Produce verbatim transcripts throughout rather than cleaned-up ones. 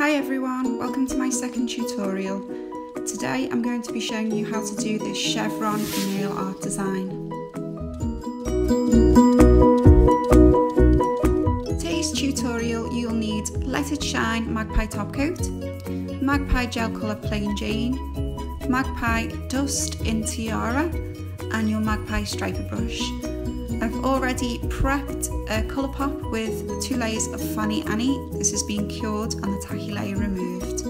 Hi everyone, welcome to my second tutorial. Today I'm going to be showing you how to do this chevron nail art design. For today's tutorial you'll need Let It Shine Magpie Top Coat, Magpie Gel Colour Plain Jane, Magpie Dust in Tiara and your Magpie Striper Brush. I've already prepped a Colourpop with two layers of Fanny Annie. This has been cured and the tacky layer removed.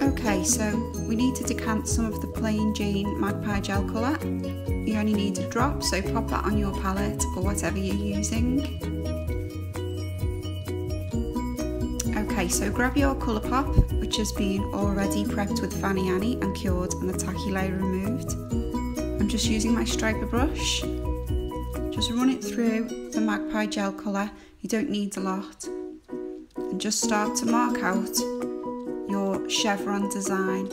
Okay, so we need to decant some of the Plain Jane Magpie Gel Colour. You only need a drop, so pop that on your palette or whatever you're using. Okay, so grab your Colourpop, which has been already prepped with Fanny Annie and cured and the tacky layer removed. I'm just using my striper brush, just run it through the Magpie Gel Colour, you don't need a lot, and just start to mark out your chevron design.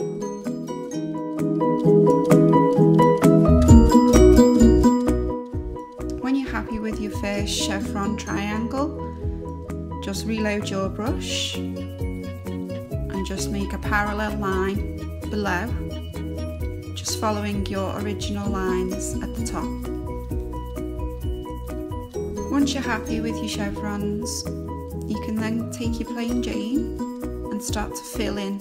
When you're happy with your first chevron triangle, just reload your brush and just make a parallel line below, just following your original lines at the top. Once you're happy with your chevrons, you can then take your Plain Jane and start to fill in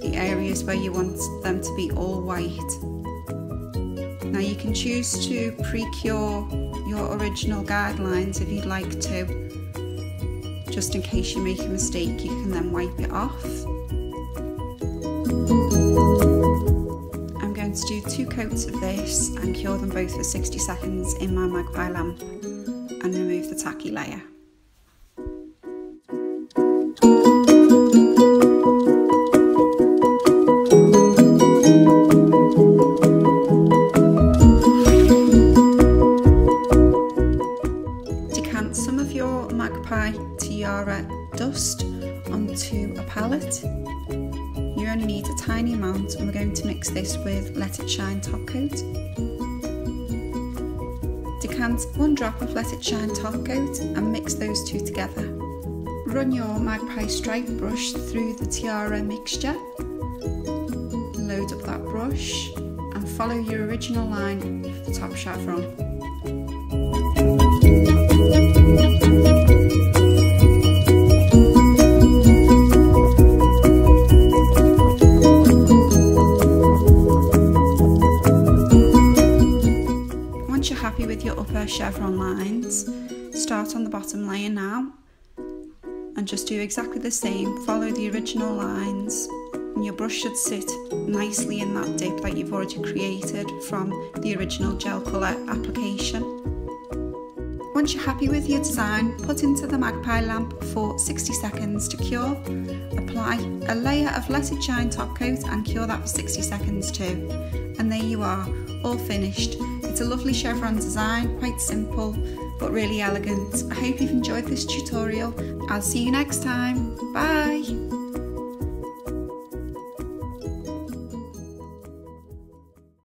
the areas where you want them to be all white. Now you can choose to pre-cure your original guidelines if you'd like to. Just in case you make a mistake, you can then wipe it off. To do two coats of this and cure them both for sixty seconds in my Magpie lamp and remove the tacky layer. Decant some of your Magpie Tiara dust onto a palette. You only need a tiny amount and we're going to mix this with Let It Shine Top Coat. Decant one drop of Let It Shine Top Coat and mix those two together. Run your Magpie Stripe brush through the Tiara mixture. Load up that brush and follow your original line for the top chevron. With your upper chevron lines, start on the bottom layer now and just do exactly the same, follow the original lines and your brush should sit nicely in that dip that you've already created from the original gel colour application. Once you're happy with your design, put into the Magpie lamp for sixty seconds to cure. Apply a layer of Let It Shine Top Coat and cure that for sixty seconds too. And there you are, all finished. It's a lovely chevron design, quite simple but really elegant. I hope you've enjoyed this tutorial. I'll see you next time. Bye!